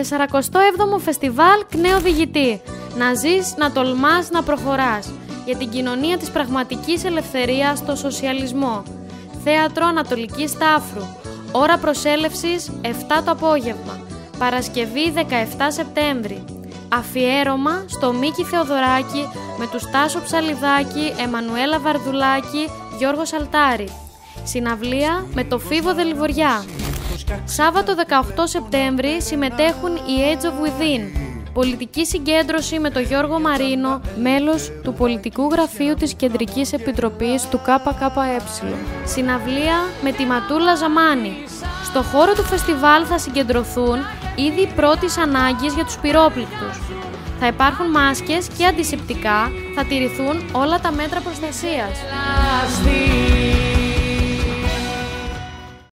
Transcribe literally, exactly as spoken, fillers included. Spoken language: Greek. σαρακοστό έβδομο Φεστιβάλ Κνέο Διηγητή. Να ζεις, να τολμάς, να προχωράς. Για την κοινωνία της πραγματικής ελευθερίας στο σοσιαλισμό. Θέατρο Ανατολικής Στάφρου. Ώρα προσέλευσης εφτά το απόγευμα. Παρασκευή δεκαεφτά Σεπτέμβρη. Αφιέρωμα στο Μίκη Θεοδωράκη με τους Τάσο Ψαλιδάκη, Εμμανουέλα Βαρδουλάκη, Γιώργο Αλτάρη. Συναυλία με το Φίβο Δελιβοριά. Σάββατο δεκαοκτώ Σεπτέμβρη συμμετέχουν οι Age of Within. Πολιτική συγκέντρωση με τον Γιώργο Μαρίνο, μέλος του Πολιτικού Γραφείου της Κεντρικής Επιτροπής του ΚΚΕ. Συναυλία με τη Ματούλα Ζαμάνη. Στο χώρο του φεστιβάλ θα συγκεντρωθούν είδη πρώτης ανάγκης για τους πυρόπληκτους. Θα υπάρχουν μάσκες και αντισηπτικά, θα τηρηθούν όλα τα μέτρα προστασίας.